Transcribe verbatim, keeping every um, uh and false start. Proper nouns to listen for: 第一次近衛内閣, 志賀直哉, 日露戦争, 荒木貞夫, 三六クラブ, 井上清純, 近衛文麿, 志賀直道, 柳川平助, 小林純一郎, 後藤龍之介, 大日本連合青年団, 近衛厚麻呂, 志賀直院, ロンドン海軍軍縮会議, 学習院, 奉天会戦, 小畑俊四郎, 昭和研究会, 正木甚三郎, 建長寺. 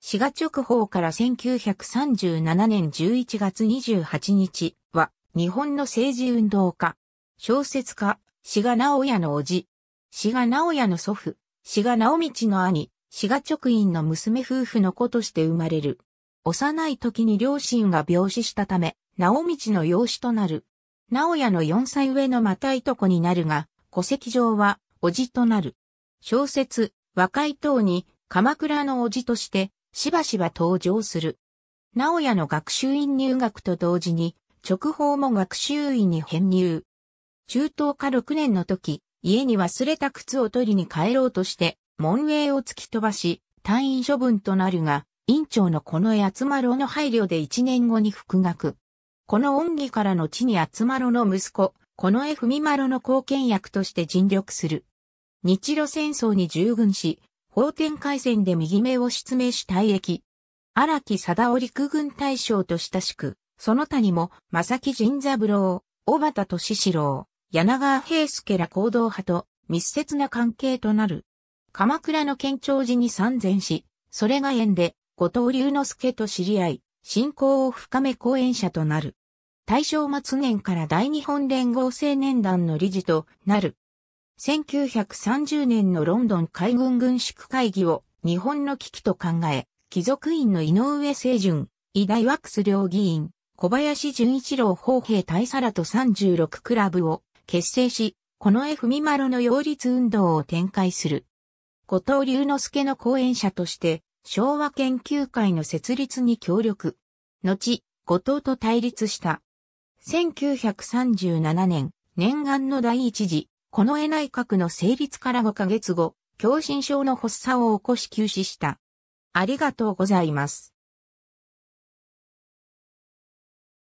滋賀直報からせんきゅうひゃくさんじゅうななねんじゅういちがつにじゅうはちにちは日本の政治運動家、小説家、志賀直哉の叔父、志賀直哉の祖父、志賀直道の兄、志賀直院の娘夫婦の子として生まれる。幼い時に両親が病死したため、直道の養子となる。直哉のよんさい上のまたいとこになるが、戸籍上は叔父となる。小説、和解等に鎌倉の叔父として、しばしば登場する。直哉の学習院入学と同時に、直報も学習院に編入。中等科ろくねんの時、家に忘れた靴を取りに帰ろうとして、門営を突き飛ばし、退院処分となるが、院長の近衛厚麻呂の配慮でいちねんごに復学。この恩義から後に厚麻呂の息子、近衛文麿の後見役として尽力する。日露戦争に従軍し、奉天会戦で右目を失明し退役。荒木貞夫陸軍大将と親しく、その他にも、正木甚三郎、小畑俊四郎、柳川平助ら行動派と密接な関係となる。鎌倉の建長寺に参禅し、それが縁で、後藤龍之介と知り合い、親交を深め講演者となる。大正末年から大日本連合青年団の理事となる。せんきゅうひゃくさんじゅうねんのロンドン海軍軍縮会議を日本の危機と考え、貴族院の井上清純、医大ワックス両議員、小林純一郎砲兵大佐らとさんじゅうろくクラブを結成し、近衛文麿の擁立運動を展開する。後藤龍之介の後援者として、昭和研究会の設立に協力。後、後藤と対立した。せんきゅうひゃくさんじゅうななねん、念願の第一次近衛内閣の成立からごかげつご、狭心症の発作を起こし急死した。ありがとうございます。